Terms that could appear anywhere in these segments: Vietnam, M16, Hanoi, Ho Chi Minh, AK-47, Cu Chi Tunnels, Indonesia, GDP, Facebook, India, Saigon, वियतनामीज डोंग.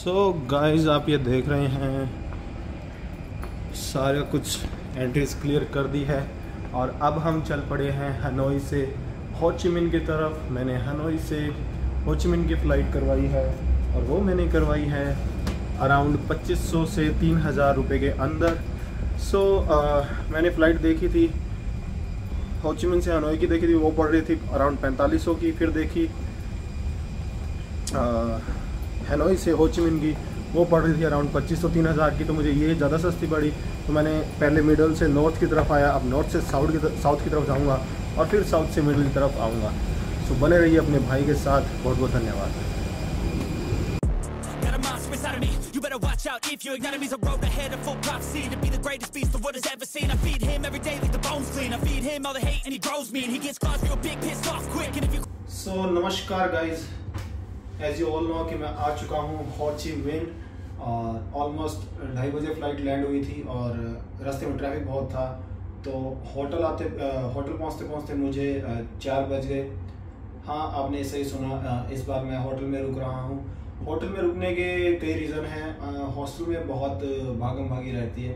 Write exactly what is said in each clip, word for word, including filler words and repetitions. So guys आप ये देख रहे हैं सारा कुछ एंट्रीज क्लियर कर दी है और अब हम चल पड़े हैं हनोई से हो ची मिन्ह की तरफ। मैंने हनोई से हो ची मिन्ह की फ़्लाइट करवाई है और वो मैंने करवाई है अराउंड पच्चीस सौ से तीन हज़ार रुपए के अंदर। सो so, मैंने फ़्लाइट देखी थी हो ची मिन्ह से हनोई की, देखी थी वो पड़ रही थी अराउंड पैंतालीस सौ की। फिर देखी हनोई से हो ची मिन्ह की, वो पड़ रही थी अराउंड पच्चीस सौ तीन हज़ार की। तो मुझे ये ज़्यादा सस्ती पड़ी, तो मैंने पहले मिडल से नॉर्थ की तरफ आया। अब नॉर्थ से साउथ की साउथ की तरफ जाऊंगा और फिर साउथ से मिडल की तरफ आऊँगा। सो बने रहिए अपने भाई के साथ। बहुत बहुत धन्यवाद। सो नमस्कार guys, as you all know कि मैं आ चुका हूँ हो ची मिन्ह और ऑलमोस्ट ढाई बजे फ़्लाइट लैंड हुई थी और रास्ते में ट्रैफिक बहुत था। तो होटल आते होटल पहुँचते पहुँचते मुझे चार बज गए। हाँ, आपने सही सुना, इस बार मैं होटल में रुक रहा हूँ। होटल में रुकने के कई रीज़न हैं। हॉस्टल में बहुत भागम भागी रहती है,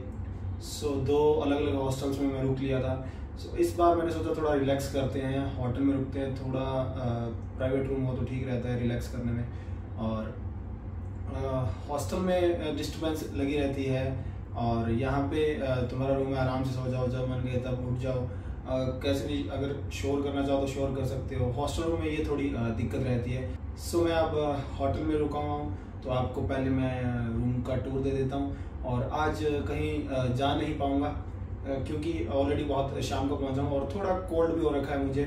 सो दो अलग अलग हॉस्टल्स में मैं रुक लिया था। सो इस बार मैंने सोचा थोड़ा रिलैक्स करते हैं, होटल में रुकते हैं, थोड़ा प्राइवेट रूम हो तो ठीक रहता है रिलैक्स करने में। और हॉस्टल में डिस्टर्बेंस लगी रहती है और यहाँ पे तुम्हारा रूम में आराम से सो जाओ, जब मन गए तब उठ जाओ। आ, कैसे भी अगर शोर करना चाहो तो शोर कर सकते हो। हॉस्टल रूम में ये थोड़ी आ, दिक्कत रहती है। सो मैं अब होटल में रुका हुआ हूँ, तो आपको पहले मैं रूम का टूर दे देता हूँ। और आज कहीं जा नहीं पाऊँगा क्योंकि ऑलरेडी बहुत शाम को पहुँचा हूँ और थोड़ा कोल्ड भी हो रखा है मुझे।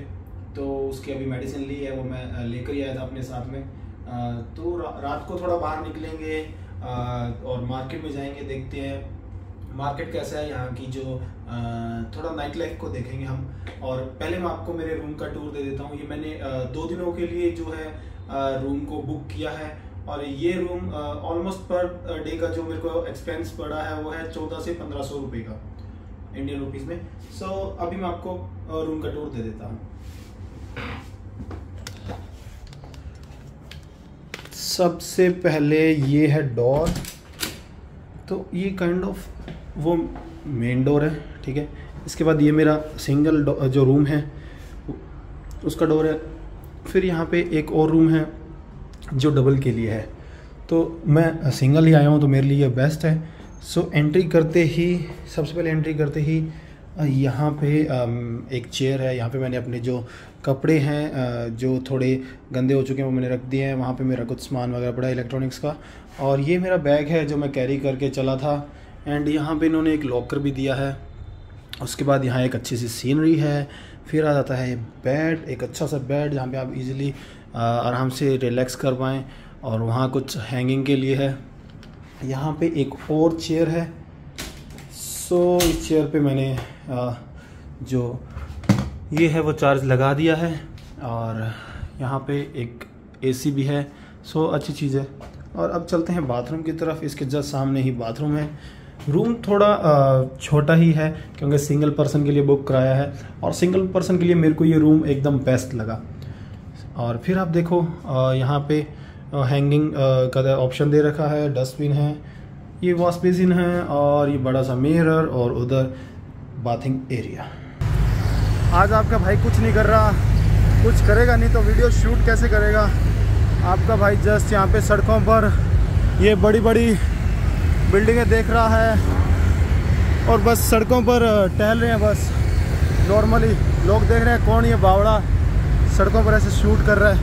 तो उसकी अभी मेडिसिन ली है, वो मैं लेकर ही आया था अपने साथ में। तो रात को थोड़ा बाहर निकलेंगे और मार्केट में जाएंगे, देखते हैं मार्केट कैसा है यहाँ की, जो थोड़ा नाइट लाइफ को देखेंगे हम। और पहले मैं आपको मेरे रूम का टूर दे देता हूँ। ये मैंने दो दिनों के लिए जो है रूम को बुक किया है और ये रूम ऑलमोस्ट पर डे का जो मेरे को एक्सपेंस पड़ा है वो है चौदह से पंद्रह सौ रुपये का, इंडियन रुपीस में। सो so, अभी मैं आपको रूम का टूर दे देता हूँ। सबसे पहले ये है डोर, तो ये काइंड ऑफ वो मेन डोर है, ठीक है। इसके बाद ये मेरा सिंगल जो रूम है उसका डोर है। फिर यहाँ पे एक और रूम है जो डबल के लिए है, तो मैं सिंगल ही आया हूँ तो मेरे लिए बेस्ट है। सो so, एंट्री करते ही सबसे पहले एंट्री करते ही यहाँ पे एक चेयर है। यहाँ पे मैंने अपने जो कपड़े हैं जो थोड़े गंदे हो चुके हैं वो मैंने रख दिए हैं। वहाँ पे मेरा कुछ सामान वगैरह पड़ा इलेक्ट्रॉनिक्स का। और ये मेरा बैग है जो मैं कैरी करके चला था। एंड यहाँ पे इन्होंने एक लॉकर भी दिया है। उसके बाद यहाँ एक अच्छी सी सीनरी है। फिर आ जाता है बेड, एक अच्छा सा बेड जहाँ पर आप ईज़िली आराम से रिलैक्स कर पाएँ। और वहाँ कुछ हैंगिंग के लिए है। यहाँ पे एक और चेयर है। सो इस चेयर पे मैंने आ, जो ये है वो चार्ज लगा दिया है। और यहाँ पे एक एसी भी है, सो अच्छी चीज़ है। और अब चलते हैं बाथरूम की तरफ। इसके जस्ट सामने ही बाथरूम है। रूम थोड़ा आ, छोटा ही है क्योंकि सिंगल पर्सन के लिए बुक कराया है और सिंगल पर्सन के लिए मेरे को ये रूम एकदम बेस्ट लगा। और फिर आप देखो आ, यहाँ पे हैंगिंग uh, का ऑप्शन दे रखा है, डस्टबिन है, ये वॉश बेसिन है और ये बड़ा सा मिरर और उधर बाथिंग एरिया। आज आपका भाई कुछ नहीं कर रहा, कुछ करेगा नहीं तो वीडियो शूट कैसे करेगा आपका भाई। जस्ट यहाँ पे सड़कों पर ये बड़ी बड़ी बिल्डिंगें देख रहा है और बस सड़कों पर टहल रहे हैं। बस नॉर्मली लोग देख रहे हैं कौन ये बावड़ा सड़कों पर ऐसे शूट कर रहा है।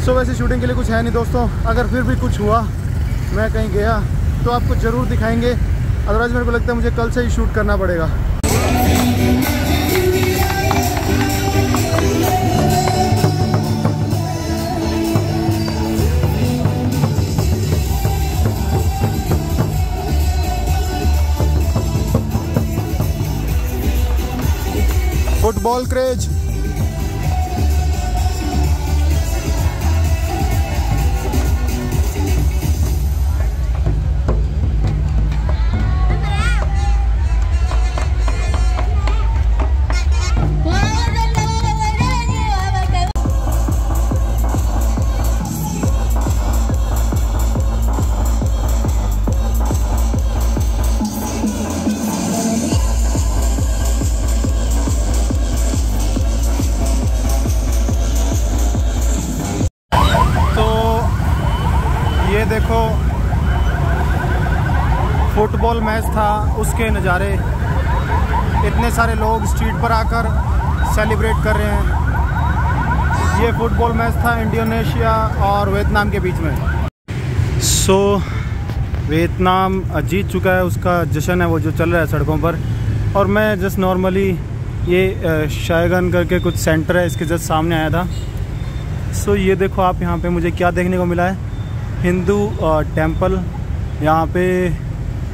सो so, वैसे शूटिंग के लिए कुछ है नहीं दोस्तों। अगर फिर भी कुछ हुआ, मैं कहीं गया तो आपको ज़रूर दिखाएंगे। अदरवाइज़ मेरे को लगता है मुझे कल से ही शूट करना पड़ेगा। फुटबॉल क्रेज फुटबॉल मैच था उसके नज़ारे, इतने सारे लोग स्ट्रीट पर आकर सेलिब्रेट कर रहे हैं। ये फुटबॉल मैच था इंडोनेशिया और वियतनाम के बीच में। सो so, वियतनाम जीत चुका है, उसका जश्न है वो जो चल रहा है सड़कों पर। और मैं जस्ट नॉर्मली ये शायगन करके कुछ सेंटर है, इसके जस्ट सामने आया था। सो so, ये देखो आप, यहाँ पे मुझे क्या देखने को मिला है, हिंदू टेंपल, यहाँ पे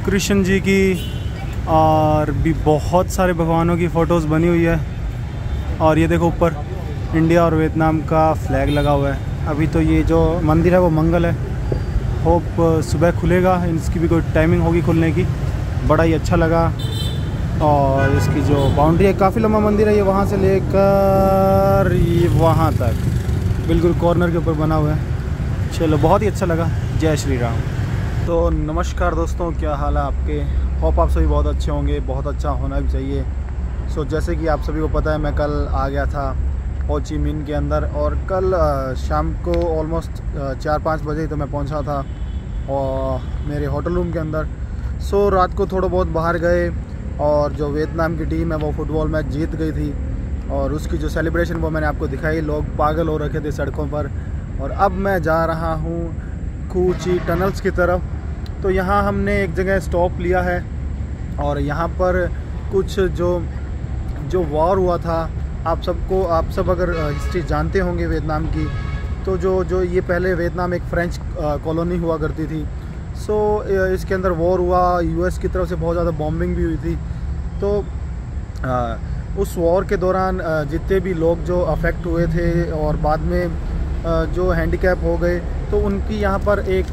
कृष्ण जी की और भी बहुत सारे भगवानों की फ़ोटोज़ बनी हुई है। और ये देखो ऊपर इंडिया और वियतनाम का फ्लैग लगा हुआ है। अभी तो ये जो मंदिर है वो मंगल है, होप सुबह खुलेगा, इसकी भी कोई टाइमिंग होगी खुलने की। बड़ा ही अच्छा लगा। और इसकी जो बाउंड्री है, काफ़ी लंबा मंदिर है, ये वहाँ से लेकर ये वहाँ तक बिल्कुल कॉर्नर के ऊपर बना हुआ है। चलो, बहुत ही अच्छा लगा। जय श्री राम। तो नमस्कार दोस्तों, क्या हाल है आपके? होप आप सभी बहुत अच्छे होंगे, बहुत अच्छा होना भी चाहिए। सो जैसे कि आप सभी को पता है, मैं कल आ गया था हो ची मिन्ह के अंदर, और कल शाम को ऑलमोस्ट चार पाँच बजे तो मैं पहुंचा था और मेरे होटल रूम के अंदर। सो रात को थोड़ा बहुत बाहर गए, और जो वियतनाम की टीम है वो फुटबॉल मैच जीत गई थी, और उसकी जो सेलिब्रेशन वो मैंने आपको दिखाई। लोग पागल हो रखे थे सड़कों पर। और अब मैं जा रहा हूँ कू ची टनल्स की तरफ। तो यहाँ हमने एक जगह स्टॉप लिया है, और यहाँ पर कुछ जो जो वॉर हुआ था, आप सबको आप सब अगर हिस्ट्री जानते होंगे वियतनाम की, तो जो जो ये पहले वियतनाम एक फ़्रेंच कॉलोनी हुआ करती थी। सो इसके अंदर वॉर हुआ, यूएस की तरफ से बहुत ज़्यादा बॉम्बिंग भी हुई थी। तो आ, उस वॉर के दौरान जितने भी लोग जो अफेक्ट हुए थे और बाद में जो हैंडीकैप हो गए, तो उनकी यहाँ पर एक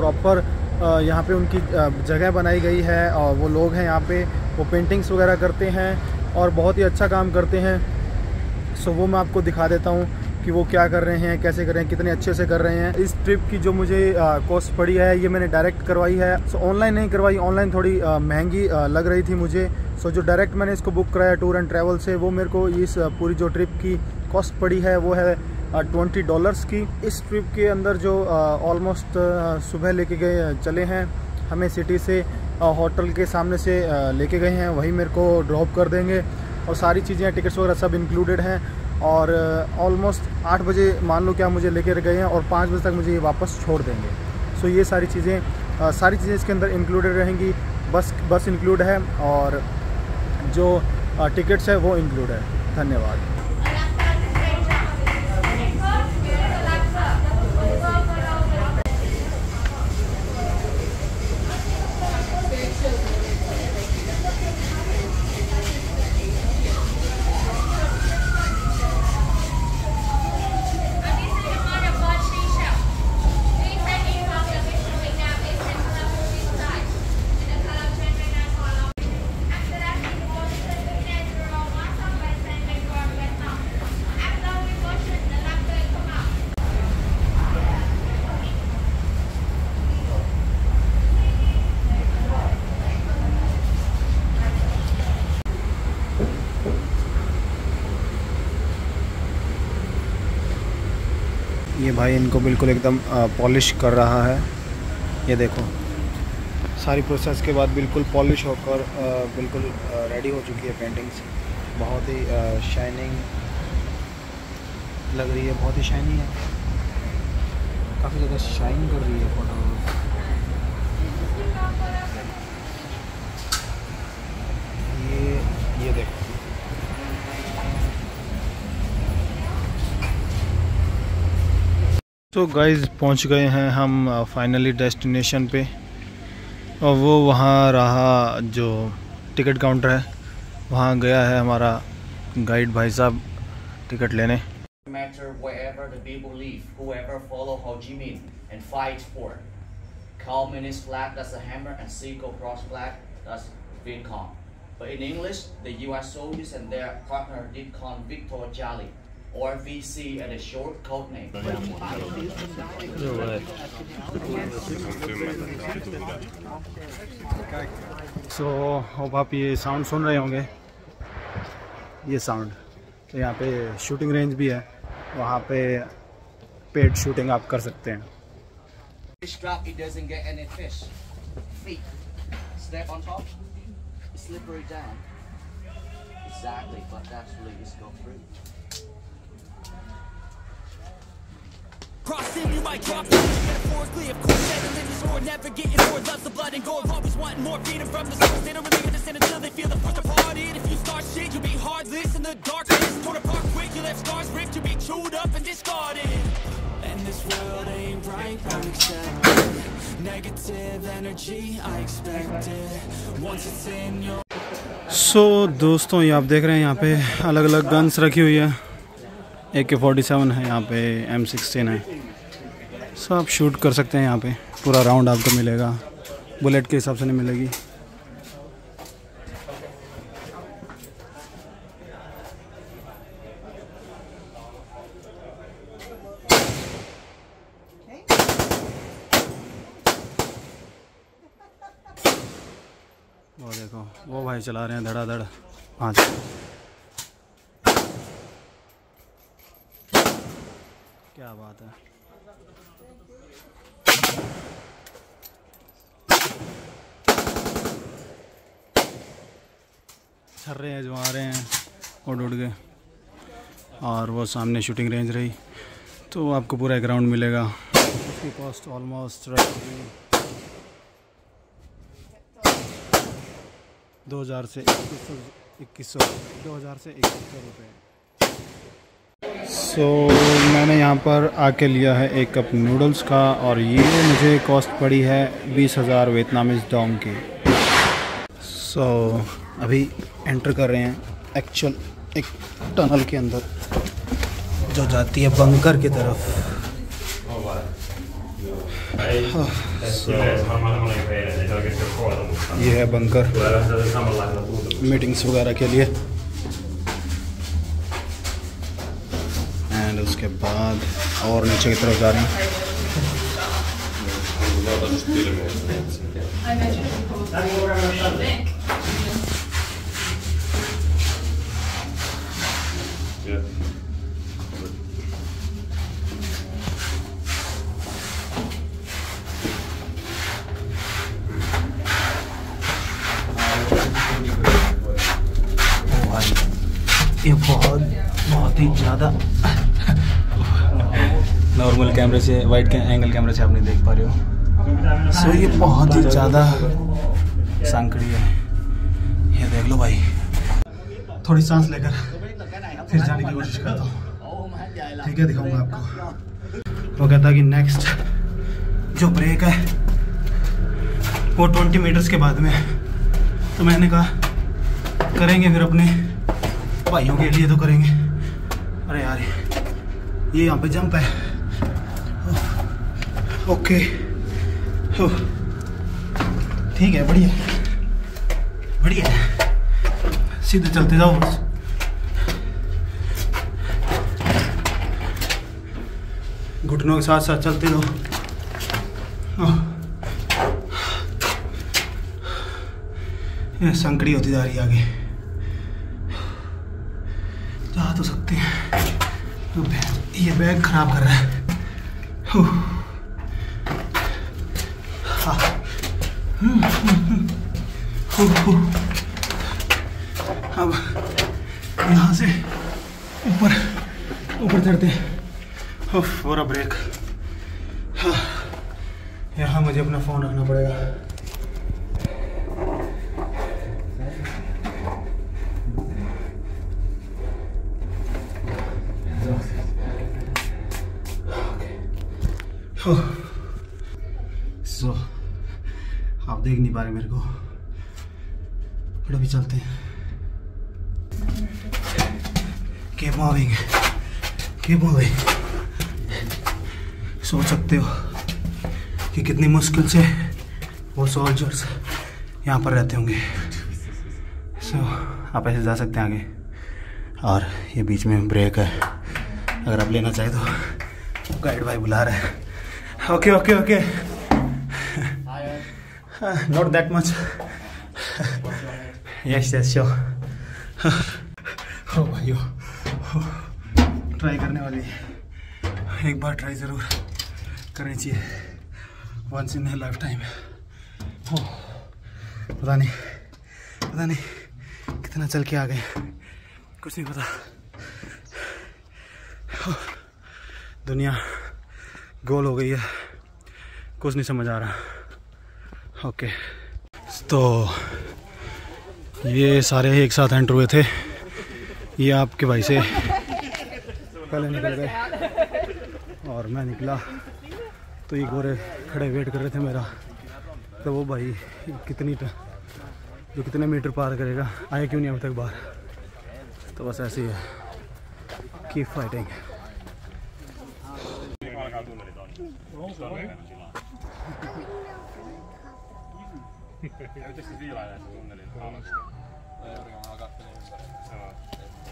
प्रॉपर यहाँ पे उनकी जगह बनाई गई है, और वो लोग हैं यहाँ पे, वो पेंटिंग्स वगैरह करते हैं और बहुत ही अच्छा काम करते हैं। सो वो मैं आपको दिखा देता हूँ कि वो क्या कर रहे हैं, कैसे कर रहे हैं, कितने अच्छे से कर रहे हैं। इस ट्रिप की जो मुझे कॉस्ट पड़ी है, ये मैंने डायरेक्ट करवाई है। सो ऑनलाइन नहीं करवाई, ऑनलाइन थोड़ी आ, महंगी आ, लग रही थी मुझे। सो जो डायरेक्ट मैंने इसको बुक कराया टूर एंड ट्रैवल से, वो मेरे को इस पूरी जो ट्रिप की कॉस्ट पड़ी है वो है ट्वेंटी डॉलर्स की। इस ट्रिप के अंदर जो ऑलमोस्ट सुबह लेके गए चले हैं, हमें सिटी से होटल के सामने से लेके गए हैं, वहीं मेरे को ड्रॉप कर देंगे, और सारी चीज़ें टिकट्स वगैरह सब इंक्लूडेड हैं। और ऑलमोस्ट आठ बजे मान लो क्या मुझे लेकर गए हैं, और पाँच बजे तक मुझे ये वापस छोड़ देंगे। सो ये सारी चीज़ें सारी चीज़ें इसके अंदर इंक्लूडेड रहेंगी। बस बस इंक्लूड है, और जो टिकट्स है वो इंक्लूड है। धन्यवाद। ये भाई इनको बिल्कुल एकदम पॉलिश कर रहा है। ये देखो, सारी प्रोसेस के बाद बिल्कुल पॉलिश होकर बिल्कुल रेडी हो चुकी है पेंटिंग्स। बहुत ही शाइनिंग लग रही है, बहुत ही शाइनी है, काफ़ी ज़्यादा शाइन कर रही है फोटो। ये ये देखो, तो गाइज़ पहुंच गए हैं हम फाइनली डेस्टिनेशन पे, और वो वहाँ रहा जो टिकट काउंटर है, वहाँ गया है हमारा गाइड भाई साहब टिकट लेने। Or V C at a short code name. So अब आप ये साउंड सुन रहे होंगे, ये साउंड। तो यहाँ पे शूटिंग रेंज भी है, वहाँ पे पेड शूटिंग आप कर सकते हैं। feet, step on top, slippery down. Exactly, but actually it's got free. Crossing, you might drop metaphorically, of course, settling the score, never getting bored, loves the blood and gore, always wanting more freedom from the source. They don't really understand until they feel the force departed. If you start shit, you'll be heartless in the darkness, torn apart quick, you left scars ripped, you'll be chewed up and discarded. And this world ain't right, I'm accepting negative energy, I expect it, once it's in your... so so, दोस्तों ये आप देख रहे हैं यहाँ पे अलग अलग गन्स रखी हुई है। ए के फोर्टी सेवन है यहाँ पे, एम सिक्सटीन है, सब आप शूट कर सकते हैं यहाँ पे। पूरा राउंड आपको मिलेगा, बुलेट के हिसाब से नहीं मिलेगी। वो देखो वो भाई चला रहे हैं धड़ाधड़। हाँ जी, क्या बात है। छर्रे हैं जो आ रहे हैं उड़ उड़ के, और वो सामने शूटिंग रेंज रही, तो आपको पूरा ग्राउंड मिलेगा। उसकी कॉस्ट ऑलमोस्ट दो हज़ार से इक्कीस सौ इक्कीस सौ दो हज़ार से इक्कीस सौ रुपये। सो मैंने यहाँ पर आके लिया है एक कप नूडल्स का, और ये मुझे कॉस्ट पड़ी है बीस हज़ार वियतनामीज डोंग की। सो so, अभी एंटर कर रहे हैं एक्चुअल एक टनल के अंदर जो जाती है बंकर की तरफ। so, ये है बंकर मीटिंग्स वगैरह के लिए। एंड उसके बाद और नीचे की तरफ जा रहे हैं। ये बहुत बहुत ही ज़्यादा नॉर्मल कैमरे से, वाइड के एंगल कैमरे से आप नहीं देख पा रहे हो। सो ये बहुत ही ज़्यादा सांकड़ी है, ये देख लो भाई। थोड़ी सांस लेकर फिर जाने की कोशिश करता हूँ, ठीक है, दिखाऊंगा आपको। वो कहता कि नेक्स्ट जो ब्रेक है वो ट्वेंटी मीटर्स के बाद में, तो मैंने कहा करेंगे फिर अपने भाइयों के लिए तो करेंगे। अरे यार ये यहाँ पे जंप है। ओके ठीक है, बढ़िया बढ़िया, सीधे चलते जाओ बस। घुटनों के साथ साथ चलते जाओ। ये संकड़ी होती जा रही है, आगे जा तो सकते हैं। तो ये बैग खराब कर रहा है। अब यहाँ से ऊपर ऊपर चढ़ते हैं। पूरा ब्रेक। यहाँ मुझे अपना फ़ोन रखना पड़ेगा। सो oh. so, आप देख नहीं पा रहे मेरे को, बट अभी चलते हैं। Keep moving, keep moving. सोच सकते हो कि कितनी मुश्किल से वो सोल्जर्स यहाँ पर रहते होंगे। सो so, आप ऐसे जा सकते हैं आगे, और ये बीच में ब्रेक है, अगर आप लेना चाहें तो। गाइड भाई बुला रहा है। Okay okay okay, not that much. Yes yes sure. हो भाई हो, ट्राई करने वाली है, एक बार ट्राई ज़रूर करनी चाहिए, वंस इन लाइफ टाइम। पता नहीं पता नहीं कितना चल के आ गए, कुछ नहीं पता, दुनिया गोल हो गई है, कुछ नहीं समझ आ रहा। ओके, तो ये सारे एक साथ एंटर हुए थे, ये आपके भाई से पहले निकल गए और मैं निकला, तो ये गोरे खड़े वेट कर रहे थे मेरा, तो वो भाई कितनी जो कितने मीटर पार करेगा, आया क्यों नहीं अभी तक बाहर। तो बस ऐसे ही है, keep fighting.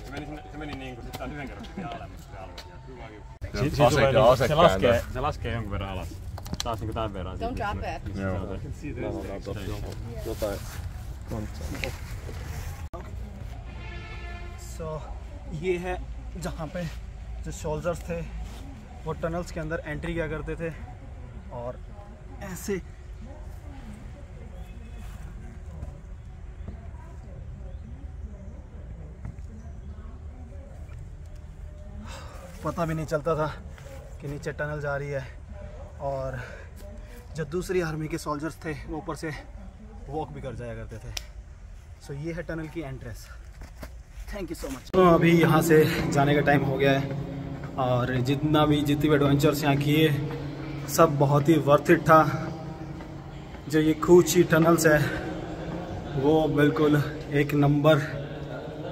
Se meni, se meni niin kuin sitten taas yhden kerran pitää alemmas sitten alkuun. Se ase, se ase laskee, se laskee jonkun verran alas. Taas niinku tän verran. Don't drop it. Joo. Jotain kontsaa. So, ये है जहाँ पे जो soldiers थे वो tunnels के अंदर entry किया करते थे और ऐसे पता भी नहीं चलता था कि नीचे टनल जा रही है। और जब दूसरी आर्मी के सोल्जर्स थे वो ऊपर से वॉक भी कर जाया करते थे। सो so, ये है टनल की entrance. Thank you so much. तो अभी यहाँ से जाने का टाइम हो गया है और जितना भी जितने भी एडवेंचर्स यहाँ किए सब बहुत ही वर्थ इट था। जो ये कू ची टनल्स है वो बिल्कुल एक नंबर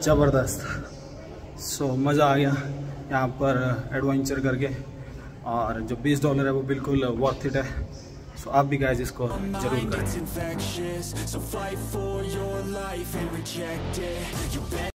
ज़बरदस्त। सो so, मज़ा आ गया यहाँ पर एडवेंचर करके और जो बीस डॉलर है वो बिल्कुल वर्थ इट है। सो आप भी गाइस इसको जरूर करें।